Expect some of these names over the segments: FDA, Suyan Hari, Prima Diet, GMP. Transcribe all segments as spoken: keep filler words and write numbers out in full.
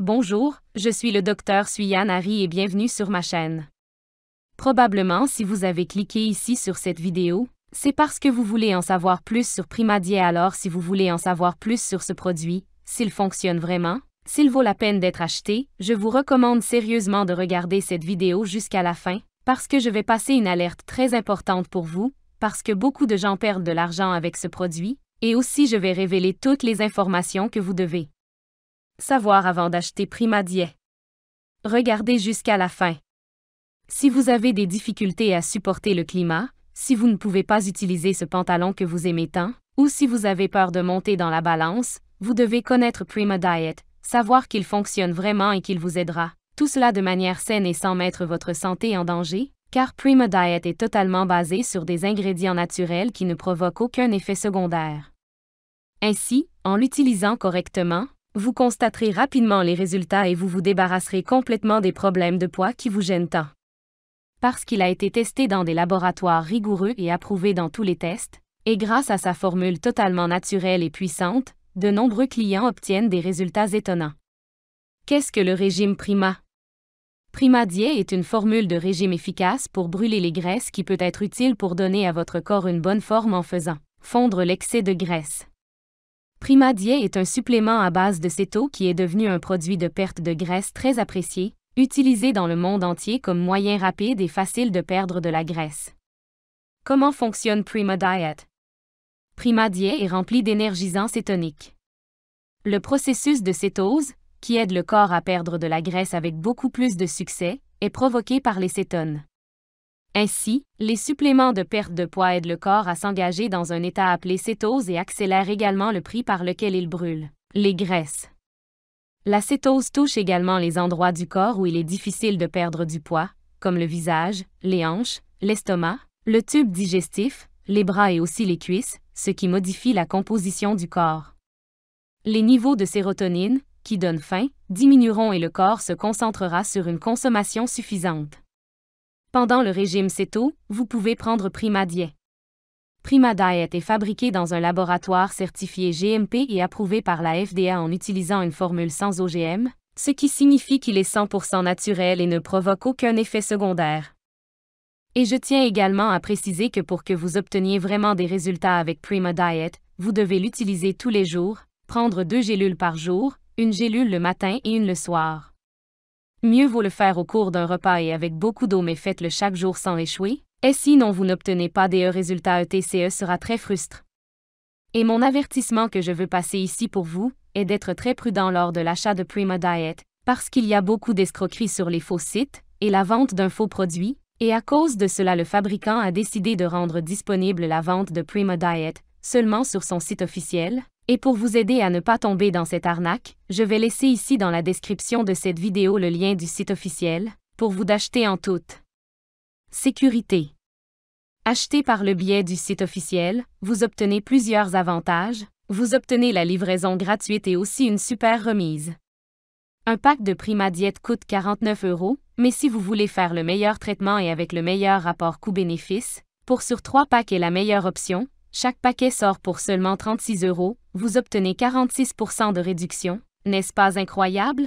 Bonjour, je suis le docteur Suyan Hari et bienvenue sur ma chaîne. Probablement si vous avez cliqué ici sur cette vidéo, c'est parce que vous voulez en savoir plus sur Prima Diet. Alors si vous voulez en savoir plus sur ce produit, s'il fonctionne vraiment, s'il vaut la peine d'être acheté, je vous recommande sérieusement de regarder cette vidéo jusqu'à la fin, parce que je vais passer une alerte très importante pour vous, parce que beaucoup de gens perdent de l'argent avec ce produit, et aussi je vais révéler toutes les informations que vous devez savoir avant d'acheter Prima Diet. Regardez jusqu'à la fin. Si vous avez des difficultés à supporter le climat, si vous ne pouvez pas utiliser ce pantalon que vous aimez tant, ou si vous avez peur de monter dans la balance, vous devez connaître Prima Diet, savoir qu'il fonctionne vraiment et qu'il vous aidera. Tout cela de manière saine et sans mettre votre santé en danger, car Prima Diet est totalement basé sur des ingrédients naturels qui ne provoquent aucun effet secondaire. Ainsi, en l'utilisant correctement, vous constaterez rapidement les résultats et vous vous débarrasserez complètement des problèmes de poids qui vous gênent tant. Parce qu'il a été testé dans des laboratoires rigoureux et approuvé dans tous les tests, et grâce à sa formule totalement naturelle et puissante, de nombreux clients obtiennent des résultats étonnants. Qu'est-ce que le régime Prima? Prima Diet est une formule de régime efficace pour brûler les graisses qui peut être utile pour donner à votre corps une bonne forme en faisant fondre l'excès de graisse. Prima Diet est un supplément à base de céto qui est devenu un produit de perte de graisse très apprécié, utilisé dans le monde entier comme moyen rapide et facile de perdre de la graisse. Comment fonctionne Prima Diet? Prima Diet est rempli d'énergisants cétoniques. Le processus de cétose, qui aide le corps à perdre de la graisse avec beaucoup plus de succès, est provoqué par les cétones. Ainsi, les suppléments de perte de poids aident le corps à s'engager dans un état appelé cétose et accélèrent également le prix par lequel il brûle les graisses. La cétose touche également les endroits du corps où il est difficile de perdre du poids, comme le visage, les hanches, l'estomac, le tube digestif, les bras et aussi les cuisses, ce qui modifie la composition du corps. Les niveaux de sérotonine, qui donnent faim, diminueront et le corps se concentrera sur une consommation suffisante. Pendant le régime céto, vous pouvez prendre Prima Diet. Prima Diet est fabriqué dans un laboratoire certifié G M P et approuvé par la F D A en utilisant une formule sans O G M, ce qui signifie qu'il est cent pour cent naturel et ne provoque aucun effet secondaire. Et je tiens également à préciser que pour que vous obteniez vraiment des résultats avec Prima Diet, vous devez l'utiliser tous les jours, prendre deux gélules par jour, une gélule le matin et une le soir. Mieux vaut le faire au cours d'un repas et avec beaucoup d'eau, mais faites-le chaque jour sans échouer, et sinon vous n'obtenez pas des résultats, E T C E sera très frustrant. Et mon avertissement que je veux passer ici pour vous, est d'être très prudent lors de l'achat de Prima Diet, parce qu'il y a beaucoup d'escroqueries sur les faux sites, et la vente d'un faux produit, et à cause de cela le fabricant a décidé de rendre disponible la vente de Prima Diet, seulement sur son site officiel. Et pour vous aider à ne pas tomber dans cette arnaque, je vais laisser ici dans la description de cette vidéo le lien du site officiel, pour vous d'acheter en toute sécurité. Acheté par le biais du site officiel, vous obtenez plusieurs avantages, vous obtenez la livraison gratuite et aussi une super remise. Un pack de Prima Diet coûte quarante-neuf euros, mais si vous voulez faire le meilleur traitement et avec le meilleur rapport coût-bénéfice, pour sur trois packs est la meilleure option. Chaque paquet sort pour seulement trente-six euros, vous obtenez quarante-six pour cent de réduction, n'est-ce pas incroyable?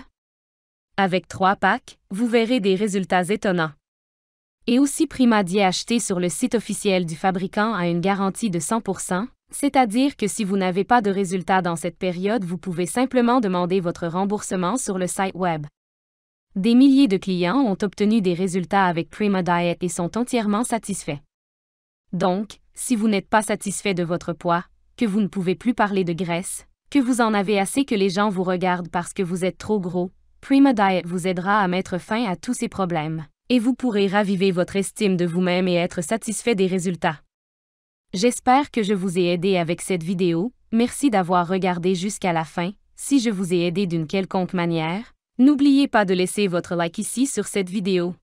Avec trois packs, vous verrez des résultats étonnants. Et aussi Prima Diet acheté sur le site officiel du fabricant a une garantie de cent pour cent, c'est-à-dire que si vous n'avez pas de résultats dans cette période, vous pouvez simplement demander votre remboursement sur le site web. Des milliers de clients ont obtenu des résultats avec Prima Diet et sont entièrement satisfaits. Donc, si vous n'êtes pas satisfait de votre poids, que vous ne pouvez plus parler de graisse, que vous en avez assez que les gens vous regardent parce que vous êtes trop gros, Prima Diet vous aidera à mettre fin à tous ces problèmes, et vous pourrez raviver votre estime de vous-même et être satisfait des résultats. J'espère que je vous ai aidé avec cette vidéo, merci d'avoir regardé jusqu'à la fin, si je vous ai aidé d'une quelconque manière, n'oubliez pas de laisser votre like ici sur cette vidéo.